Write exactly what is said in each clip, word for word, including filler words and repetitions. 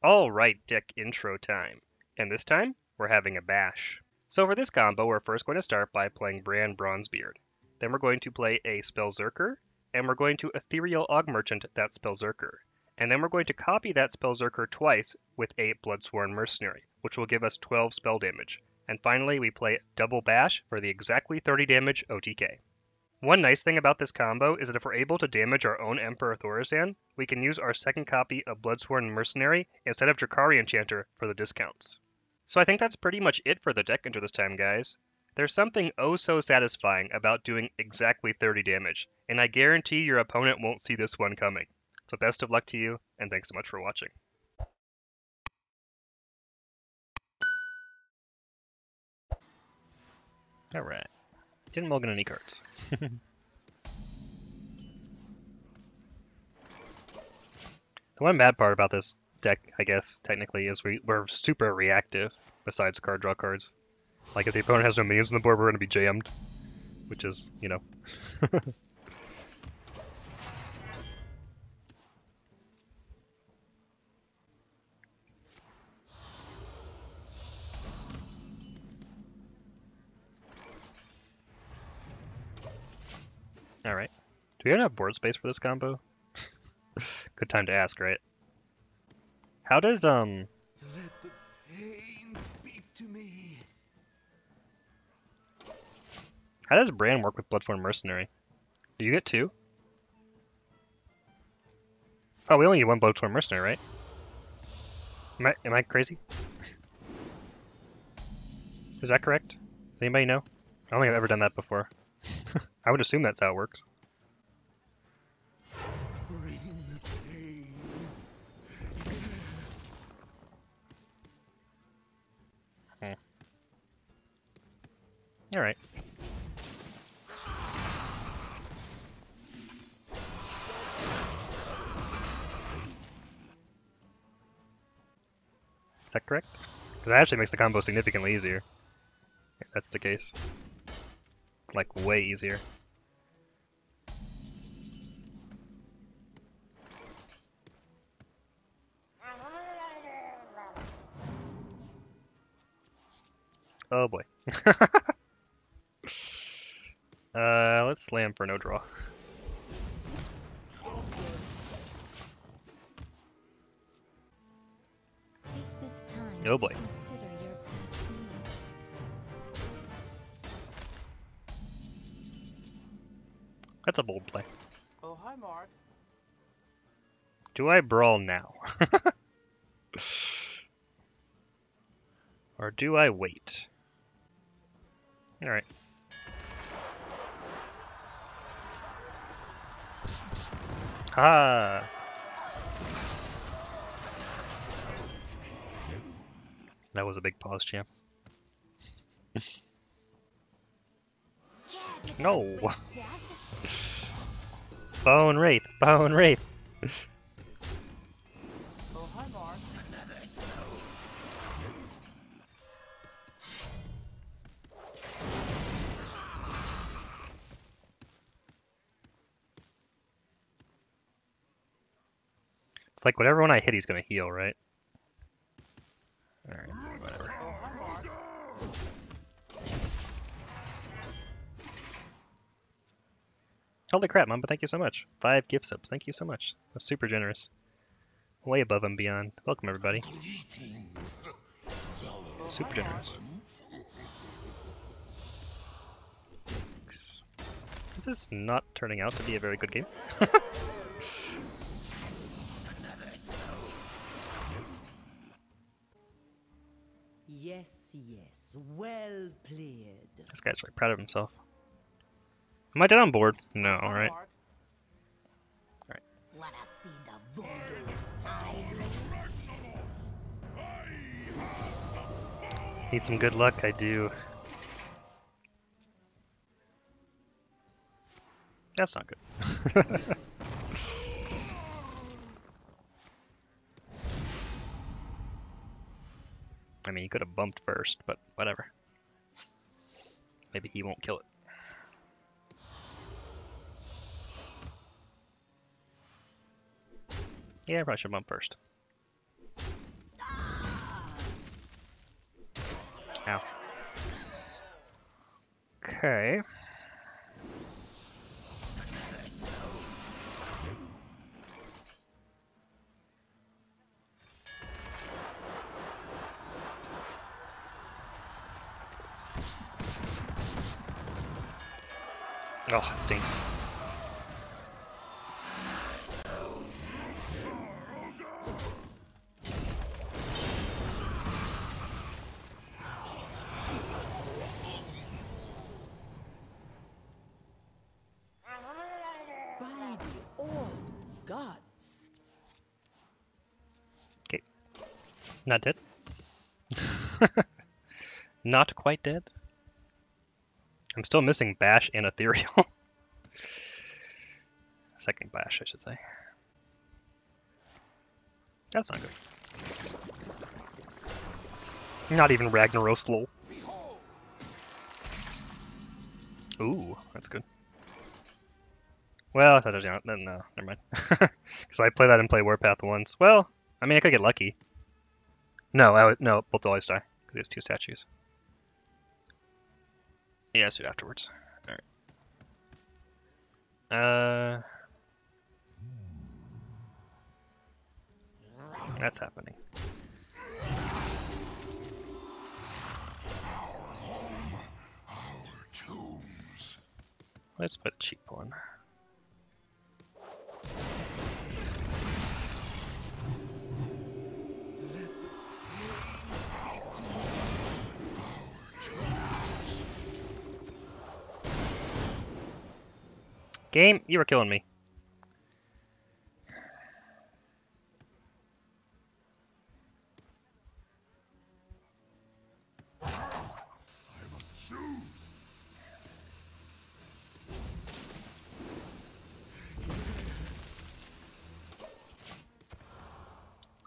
All right, deck intro time. And this time, we're having a bash. So for this combo, we're first going to start by playing Brann Bronzebeard. Then we're going to play a Spellzerker, and we're going to Ethereal Augmerchant that Spellzerker. And then we're going to copy that Spellzerker twice with a Bloodsworn Mercenary, which will give us twelve spell damage. And finally, we play Double Bash for the exactly thirty damage O T K. One nice thing about this combo is that if we're able to damage our own Emperor Thorazan, we can use our second copy of Bloodsworn Mercenary instead of Draccari Enchanter for the discounts. So I think that's pretty much it for the deck intro this time, guys. There's something oh so satisfying about doing exactly thirty damage, and I guarantee your opponent won't see this one coming. So best of luck to you, and thanks so much for watching. Alright. Didn't mulligan any cards. The one bad part about this deck, I guess, technically, is we, we're super reactive, besides card draw cards. Like, if the opponent has no minions on the board, we're going to be jammed. Which is, you know. Alright. Do we even have board space for this combo? Good time to ask, right? How does, um... Let the pain speak to me. How does Brann work with Bloodsworn Mercenary? Do you get two? Oh, we only need one Bloodsworn Mercenary, right? Am I, am I crazy? Is that correct? Does anybody know? I don't think I've ever done that before. I would assume that's how it works. Bring the pain. Yeah. Hmm. All right. Is that correct? Because that actually makes the combo significantly easier, if that's the case. Like, way easier. Oh boy. uh, let's slam for no draw. Take this time oh boy. That's a bold play. Oh, hi, Mark. Do I brawl now? Or do I wait? Alright. Ah! That was a big pause, champ. No! Bone Wraith! Bone Wraith! Oh, hi, Mark. It's like whatever one I hit, he's gonna heal, right? Alright, whatever. Holy crap, Mamba, thank you so much. Five gift subs, thank you so much. That's super generous. Way above and beyond. Welcome, everybody. Super generous. This is not turning out to be a very good game. Yes, yes. Well played. This guy's really proud of himself. Am I dead on board? No, alright. Alright. Need some good luck, I do. That's not good. I mean, he could have bumped first, but whatever. Maybe he won't kill it. Yeah, I probably should bump first. now. Okay. Oh, it stinks. Not dead. Not quite dead. I'm still missing Bash and Ethereal. Second Bash, I should say. That's not good. Not even Ragnaros, lol. Ooh, that's good. Well, I thought I was down. No, no, never mind. Because I play that and play Warpath once. Well, I mean, I could get lucky. No, I would, no, both always die, because there's two statues. Yeah, let's do it afterwards. Alright. Uh, that's happening. Our home, our tombs. Let's put a cheap one. Game, you were killing me. I must choose.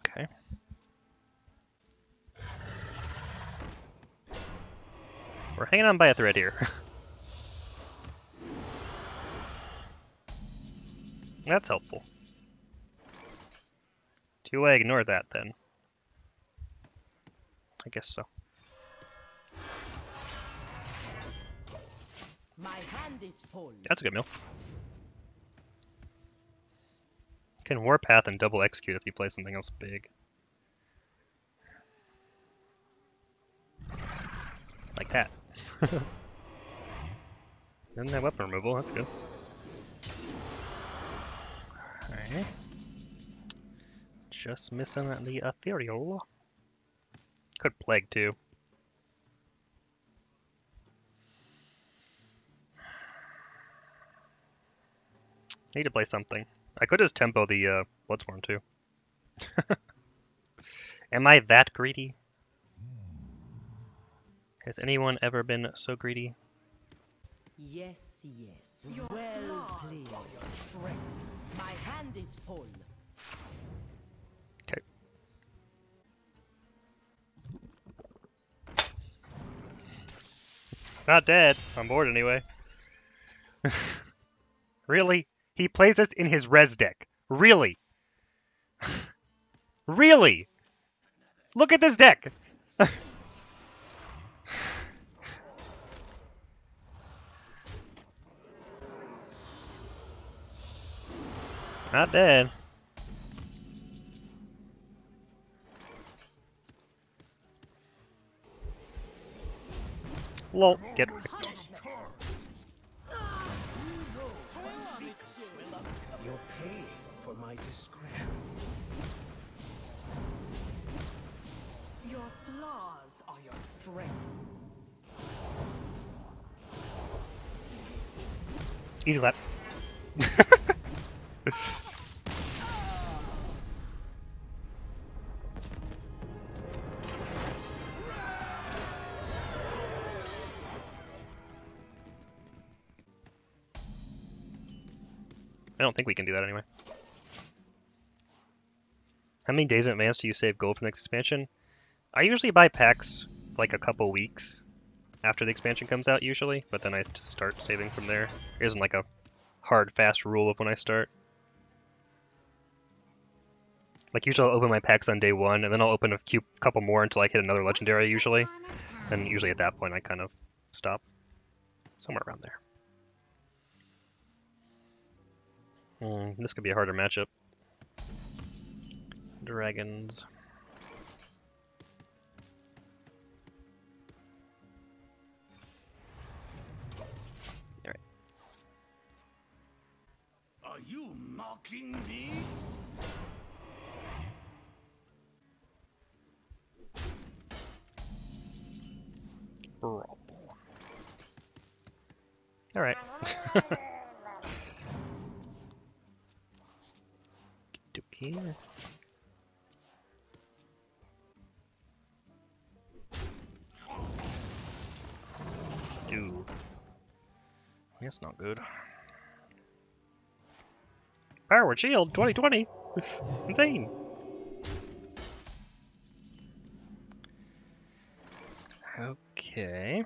Okay. We're hanging on by a thread here. That's helpful. Do I ignore that then? I guess so. My hand is full. That's a good meal. You can Warpath and double execute if you play something else big. Like that. And that weapon removal, that's good. Okay. Just missing the Ethereal. Could plague too. Need to play something. I could just tempo the uh, Bloodsworn too. Am I that greedy? Has anyone ever been so greedy? Yes, yes. Your well played. My hand is full. Okay. Not dead. I'm bored anyway. Really? He plays us in his res deck. Really? Really? Look at this deck! Not dead. Lol, get wrecked. You're paying for my discretion. Your flaws are your strength. Easy lap. I don't think we can do that anyway. How many days in advance do you save gold for the next expansion? I usually buy packs like a couple weeks after the expansion comes out usually, but then I just start saving from there. There isn't like a hard, fast rule of when I start. Like usually I'll open my packs on day one, and then I'll open a few, couple more until I hit another legendary usually. And usually at that point I kind of stop somewhere around there. Mm, this could be a harder matchup. Dragons. Alright. Are you mocking me? Brawl. Alright. Here. Dude. That's not good. Power Shield twenty twenty! Insane! Okay.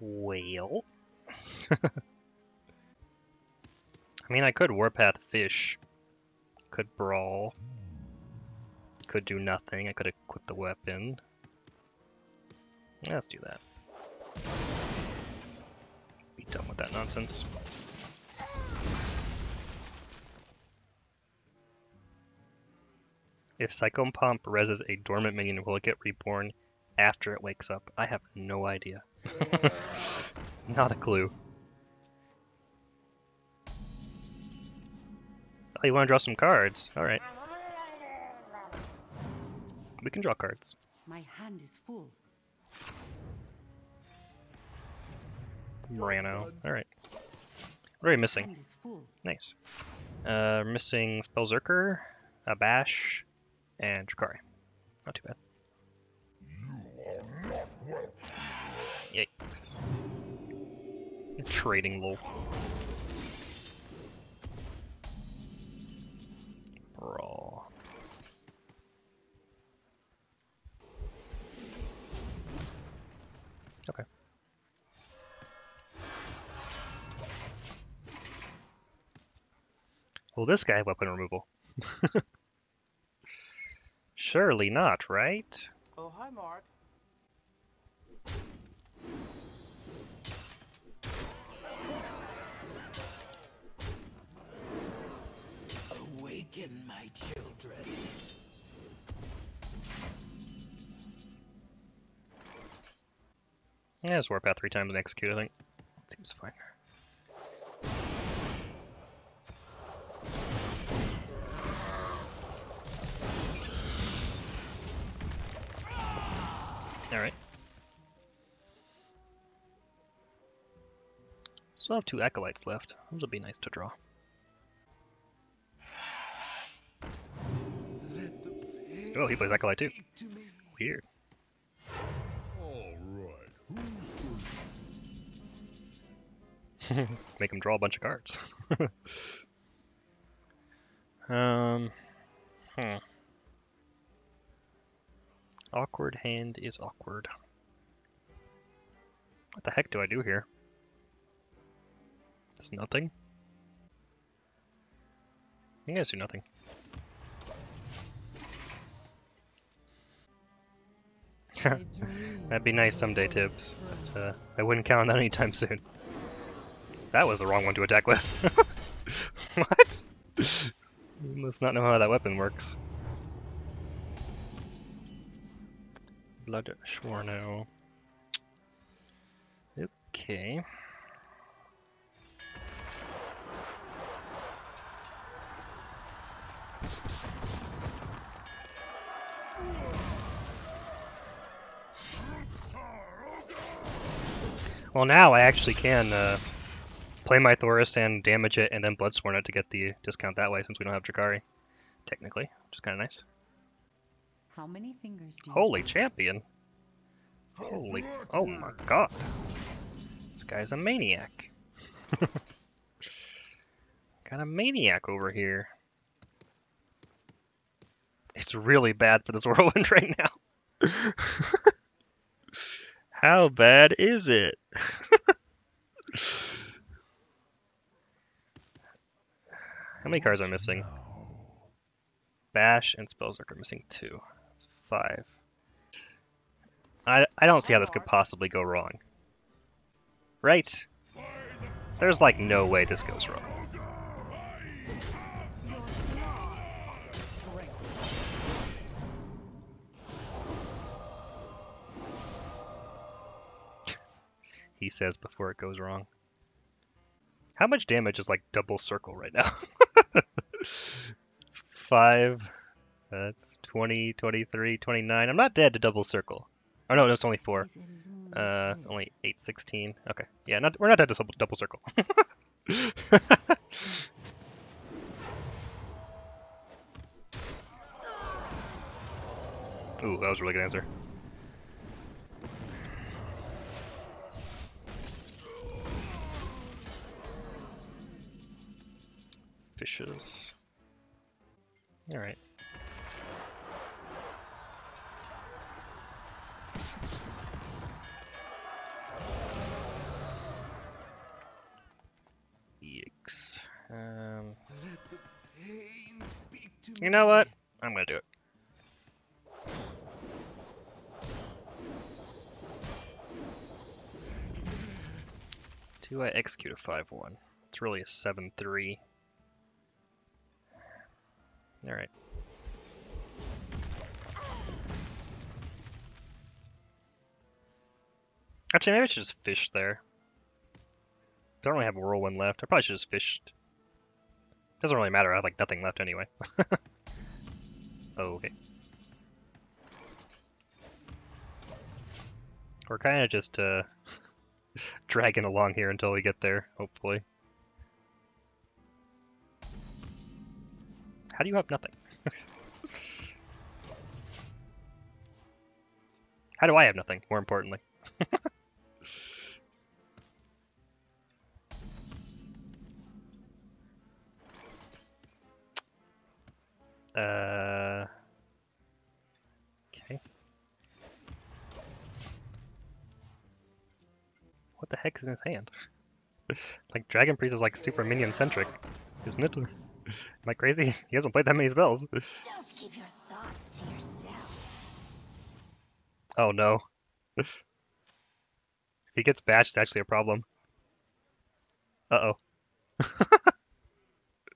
Well. I mean, I could Warpath Fish. Could brawl. Could do nothing. I could equip the weapon. Yeah, let's do that. Be done with that nonsense. If Psyche-o-Pomp reses a dormant minion, will it get reborn after it wakes up? I have no idea. Not a clue. Oh, you want to draw some cards? All right. We can draw cards. My hand is full. Morano. All right. What are we missing? Nice. Uh, missing Spellzerker, a Bash, and Draccari. Not too bad. Yikes. You're trading, lol. Brawl. Okay. Will this guy have weapon removal? Surely not, right? Oh, hi, Mark. Awaken my children. Yeah, it's Warpath three times and execute, I think. Seems fine. Alright. Still have two Acolytes left. Those would be nice to draw. Oh, he plays Acolyte too. Weird. All right. Who's make him draw a bunch of cards. um, hmm. Awkward hand is awkward. What the heck do I do here? It's nothing. You guys do nothing. That'd be nice someday, Tibbs, but uh, I wouldn't count on that anytime soon. That was the wrong one to attack with. What? You must not know how that weapon works. Bloodsworn. Okay. Well, now I actually can uh, play my Thorazan, damage it, and then Bloodsworn it to get the discount that way, since we don't have Draccari, technically, which is kind of nice. How many fingers do you Holy see? Champion! Holy... Oh my god! This guy's a maniac! Got a maniac over here. It's really bad for this whirlwind right now. How bad is it? How many cards am I missing? Bash and Spellzerker are missing two. That's five. I, I don't see how this could possibly go wrong. Right? There's like no way this goes wrong. He says before it goes wrong. How much damage is like double circle right now? It's five. That's twenty, twenty-three, twenty-nine. I'm not dead to double circle. Oh no, no, it's only four. Uh, it's only eight, sixteen. Okay, yeah, not, we're not dead to double, double circle. Ooh, that was a really good answer. Fishes. All right. Yikes. Um, you know what? I'm gonna do it. Do I execute a five one? It's really a seven three. All right. Actually, maybe I should just fish there. I don't really have a whirlwind left. I probably should just fish. Doesn't really matter. I have like nothing left anyway. Oh, okay. We're kind of just uh, dragging along here until we get there, hopefully. How do you have nothing? How do I have nothing, more importantly? uh, okay. What the heck is in his hand? Like, Dragon Priest is like super minion centric, isn't it? Am I crazy? He hasn't played that many spells. Don't keep your thoughts to yourself. Oh no. If he gets bashed, it's actually a problem. Uh-oh.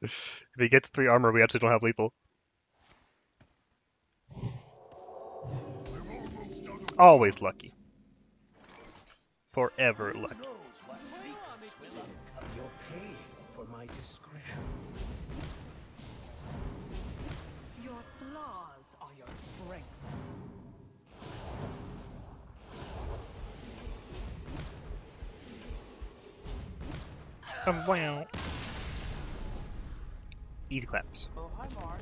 If he gets three armor, we actually don't have lethal. Always lucky. Forever lucky. You're paying for my discretion. Um, wow. Easy claps. Oh, hi, Mark.